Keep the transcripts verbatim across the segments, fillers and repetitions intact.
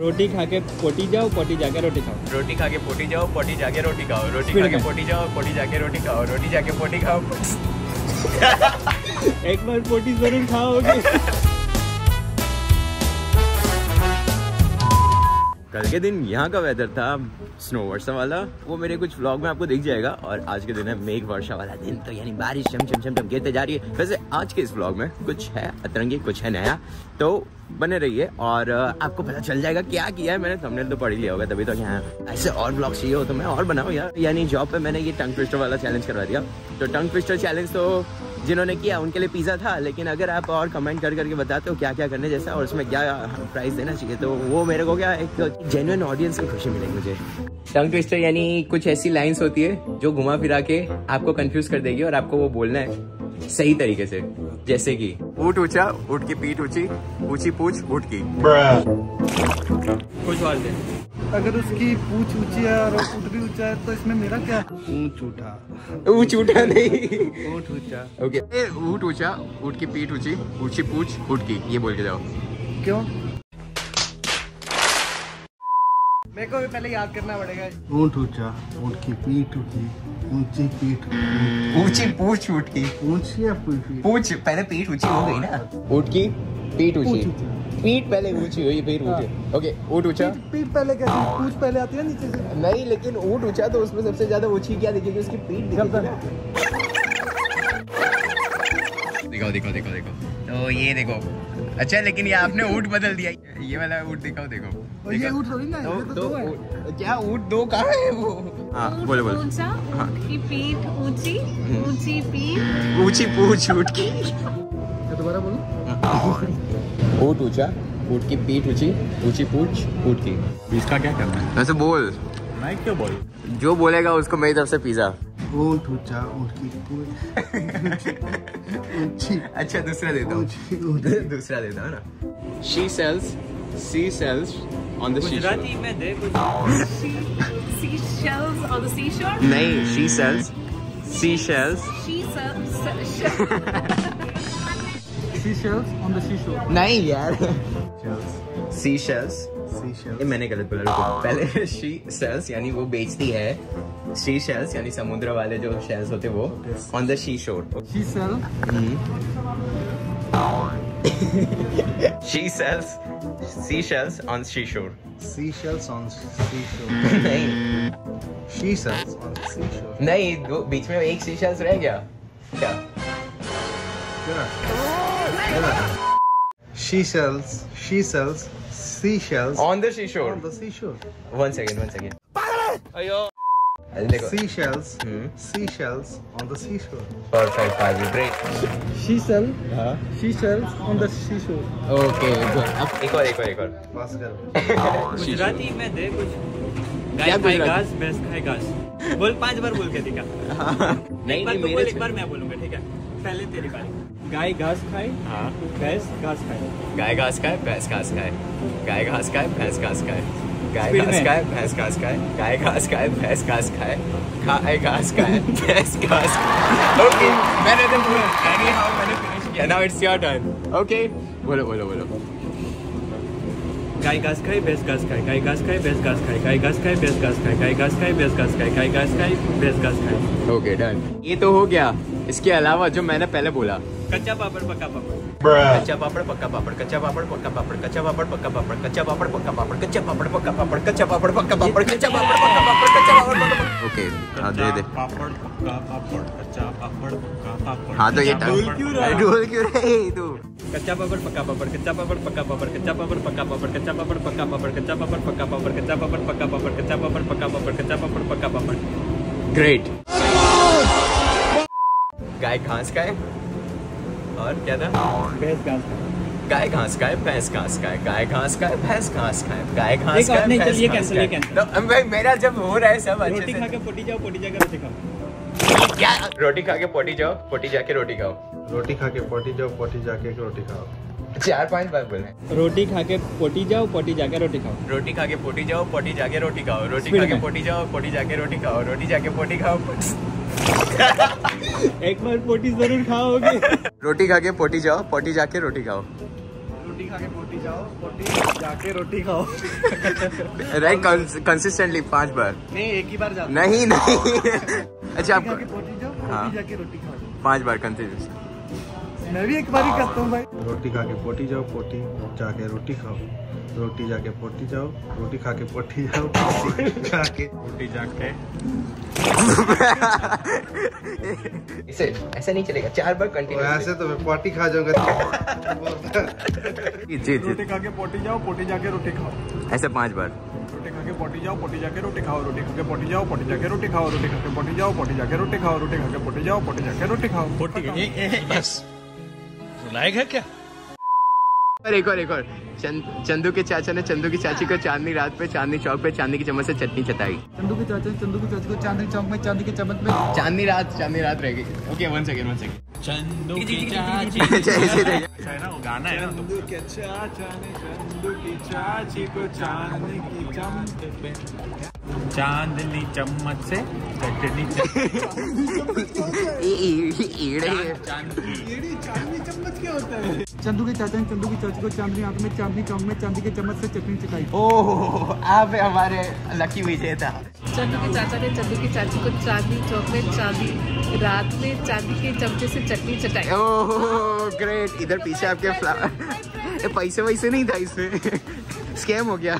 रोटी खा के पोटी जाओ, पोटी जाके रोटी खाओ। रोटी खा के पोटी जाओ, पोटी जाके रोटी खाओ। रोटी खा के पोटी जाओ, पोटी जाके रोटी खाओ। रोटी जाके पोटी खाओ। एक बार पोटी जरूर खाओगे। कल के दिन यहाँ का वेदर था स्नो वर्षा वाला, वो मेरे कुछ व्लॉग में आपको दिख जाएगा। और आज के दिन है मेघ वर्षा वाला दिन, तो यानी बारिश चम चम चम चम गिरते जा रही है। वैसे आज के इस व्लॉग में कुछ है अतरंगी, कुछ है नया, तो बने रहिए और आपको पता चल जाएगा क्या किया है मैंने। थंबनेल तो पढ़ ही लिया होगा, तभी तो यहाँ ऐसे और ब्लॉग चाहिए हो तो मैं और बनाऊँ यार। यानी जॉब पे मैंने ये टंग ट्विस्टर वाला चैलेंज करवा दिया, तो टंग ट्विस्टर चैलेंज तो जिन्होंने किया उनके लिए पिज़्ज़ा था, लेकिन अगर आप और कमेंट कर करके बताते हो क्या क्या करने जैसा और उसमें क्या प्राइस देना चाहिए, तो वो मेरे को क्या एक जेन्युइन ऑडियंस को खुशी मिलेगी मुझे। टंग ट्विस्टर यानी कुछ ऐसी लाइन्स होती है जो घुमा फिरा के आपको कंफ्यूज कर देगी और आपको वो बोलना है सही तरीके से। जैसे कि ऊँट ऊँचा, ऊँट की पीठ ऊँची, ऊँची पूछ ऊँट की। कुछ और दे, अगर उसकी पूछ ऊँची है और ऊँट भी ऊँचा है तो इसमें मेरा क्या? ऊँट ऊँटा, ऊँट ऊँटा नहीं, ऊँट ऊँचा। ओके, ऊँट ऊँचा, ऊँट की पीठ ऊँची, ऊँची पूछ ऊँट की, ये बोल के जाओ। क्यों? मेरे को भी पहले याद करना पड़ेगा। ऊँट ऊँचा, ऊँट की पीठ ऊँची, ऊँची पीठ ऊँची पूछ ऊँट की। ऊँची या पूछ? पूछ पहले, पीठ ऊँची हो गई ना। ऊँट की पीठ ऊँची, पीठ पहले ऊँची हुई फिर ऊँची। ओके, ऊँट ऊँचा, पीठ पहले कैसे? पूछ पहले आती है नीचे से। नहीं, लेकिन ऊँट ऊँचा तो उसमें सबसे ज्यादा ऊँची क्या दिखेगी? उसकी पीठ दिखेगी। दिखाओ दिखाओ दिखाओ दिखाओ, तो ये देखो। अच्छा, लेकिन ये आपने ऊँट बदल दिया, ये वाला ऊँट दिखाओ। देखो, देखो ये ऊँट थोड़ी ना है, ये तो दो है। क्या ऊँट दो कहाँ है वो? हाँ बोलो बोलो। ऊँचा, ऊँट की पीठ ऊँची, ऊँची पीठ ऊँची पूछ ऊँट की। दोबारा बोलो। ऊँट ऊँचा, ऊँट की पीठ ऊँची, ऊँची पूछ ऊँट की। इसका क्या करना है? वैसे बोल। मैं क्यों बोल? जो बोलेगा उसको मेरी तरफ से पिज्जा। ऊँट ऊँचा, ऊँट की पूछ। अच्छा दूसरा देता हूँ, दूसरा देता हूँ ना। She sells sea shells on the seashore. Gujarati में दे कुछ। Sea shells on the seashore. नहीं, she sells sea shells. She sells sea shells on the seashore. नहीं यार, sea shells. Sea shells. ये मैंने गलत बोला, रुको। पहले she sells यानी वो बेचती है, sea shells यानी समुद्र वाले जो shells होते वो, on the seashore. She sells. She sells seashells on seashore. Seashells on seashore. नहीं, she sells on seashore. नहीं, दो बीच में एक seashells रह गया क्या? She sells, she sells seashells on the seashore. On the seashore. One second, one second. अयो seashells, seashells on the seashore. Perfect, five break. Seashell, हाँ, seashells on the seashore. Okay, good. अब एक और एक और एक और. पास करो. गुजराती में दे कुछ. क्या गुजराती? बेस्ट खाई गाज. बोल, पांच बार बोल के दिखा. नहीं नहीं मेरे. एक बार मैं बोलूँगा, ठीक है? पहले तेरी बारी. गाय घास खाए, भैंस घास खाए. गाय घास खाए, भैंस घास खाए. गाय घास खाए, भैंस घास खाए. गाय घास खाए, भैंस घास खाए. गाय घास खाए, भैंस घास खाए. गाय घास खाए, भैंस घास खाए. ओके, मैंने तो बोला, एनी हाउ मैंने फिनिश किया. Now it's your turn. Okay, बोलो बोलो बोलो. गाय घास खाए, भैंस घास खाए. गाय घास खाए, भैंस घास खाए. गाय घास खाए, भैंस घास खाए. गाय घास खाए, भैंस घास खाए. गाय घास खाए, भैंस घास खाए. Okay, done. ये तो हो गया. इसके अलावा जो मैंने पहले बोला, कच्चा पापड़ पक्का पापड़. कच्चा पापड़ पक्का पापड़. कच्चा पापड़ पक्का पापड़. कच्चा पापड़ पक्का पापड़. कच्चा पापड़ पक्का पापड़. कच्चा पापड़ पक्का पापड़. कच्चा पापड़ पक्का पापड़. कच्चा पापड़ पक्का पापड़. कच्चा पापड़ पक्का पापड़. ओके, हां दे दे. पापड़ पक्का पापड़. कच्चा पापड़ पक्का पापड़. हां, तो ये ढोल क्यों रहा है? ढोल क्यों रहा है ये तो? कच्चा पापड़ पक्का पापड़. कच्चा पापड़ पक्का पापड़. कच्चा पापड़ पक्का पापड़. कच्चा पापड़ पक्का पापड़. कच्चा पापड़ पक्का पापड़. कच्चा पापड़ पक्का पापड़. कच्चा पापड़ पक्का पापड़. कच्चा पापड़ पक्का पापड़. ग्रेट. गाय घास खाए और क्या था? भैंस घास खाए. गाय घास खाए, भैंस घास खाए. गाय घास खाए, भैंस घास खाए. गाय घास खाए, भैंस घास खाए. भाई मेरा जब हो रहा है सब अच्छे से. रोटी खा के पोटी जाओ, पोटी जाके रोटी खाओ. क्या? रोटी खा के पोटी जाओ, पोटी जाके रोटी खाओ. रोटी खा के पोटी जाओ, पोटी जाके रोटी खाओ. चार पांच बार बोलना. रोटी खा के पोटी जाओ, पोटी जाके रोटी खाओ. रोटी खा के पोटी जाओ, पोटी जाके रोटी खाओ. रोटी खा के पोटी जाओ, पोटी जाके रोटी खाओ. रोटी जाके पोटी खाओ. एक बार पोटी जरूर खाओगे. रोटी खा के पोटी जाओ, पोटी जाके रोटी खाओ. रोटी खा के पोटी जाओ, पोटी जाके रोटी खाओ। राइट, कंसिस्टेंटली पांच बार नहीं, एक ही बार जाओ। नहीं नहीं अच्छा आपको पोटी जाओ, पोटी जाके रोटी खाओ, पांच बार कंसिस्टेंट। मैं भी एक बार ही करता हूँ भाई। रोटी खा के पोटी जाओ, पोटी जाके रोटी खाओ, रोटी जाके पोटी जाओ, रोटी खा के पोटी जाओ, जाके पोटी जाके। इसे ऐसे नहीं चलेगा, चार बार कंटिन्यू। ऐसे तो मैं पोटी खा जाऊंगा। जी जी। रोटी खा के पोटी जाओ, पोटी जाके रोटी खाओ, ऐसे पांच बार। रोटी खा के पोटी जाओ, पोटी जाके रोटी खाओ, रोटी खा के पोटी जाओ, पोटी जाके रोटी खाओ, रोटी खा के पोटी जाओ, पोटी जाके रोटी खाओ, रोटी खा के पोटी जाओ, पोटी जाके रोटी खाओ, पोटी। बस लायक है क्या? और एक और एक और चंद, चंदू के चाचा ने चंदू की चाची को चांदनी रात पे चांदनी चौक पे चांदनी की चम्मच से चटनी चटाई। चंदू के चाचा ने चंदू की चाची को चांदनी चौक में चांदनी के चम्मच में चांदनी रात चांदनी रात रहेगी। Okay one second one second Chandu की चाची है ना, वो गाना है ना। चंदू के चाचा ने चंदू की चाची को चांदनी की चम्मच चांदनी चम्मच से चटनी चम्मच क्या होता है? चंदू के चाचा ने चंदू की चाची को चांदनी आंख में चांदनी चौक में चांदी के चम्मच से चटनी चखाई। ओह, आप हमारे लकी विजेता। चंदू के चाचा ने चंदू की चाची को चांदनी चौक में चांदी रात में चांदी के चमचे से चटनी चटाई। Oh great. इधर पीछे आपके फ्लावर पैसे वैसे नहीं था, इसमें स्कैम हो गया।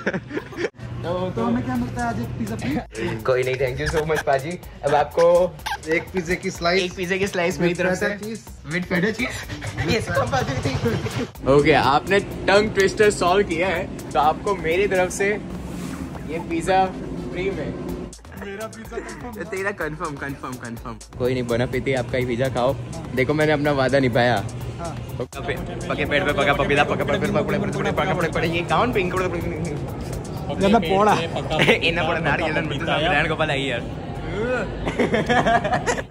तो, तो हमें क्या मिलता है आज? एक पिज़्ज़ा फ्री। कोई नहीं, थैंक यू सो मच पाजी। अब आपको एक पिज़्ज़े की स्लाइस एक पिज़्ज़े की स्लाइस मेरी तरफ से विद फेटा चीज। Yes compulsory. ओके, आपने टंग ट्विस्टर सॉल्व किया है, तो आपको मेरी तरफ से ये पिज़्ज़ा फ्री में। मेरा पिज़्ज़ा कंफर्म। तेरा कंफर्म कंफर्म कंफर्म। कोई नहीं, बना पीते आपका ही पिज़्ज़ा खाओ। देखो मैंने अपना वादा निभाया। हां, पके पेट पे पका पपीता, पका पेट पे पकड़े पकड़े पकड़े ये काउंट पिंक ना पड़ा। इना पड़ा नारियल, ब्रांड गोपाल आई यार।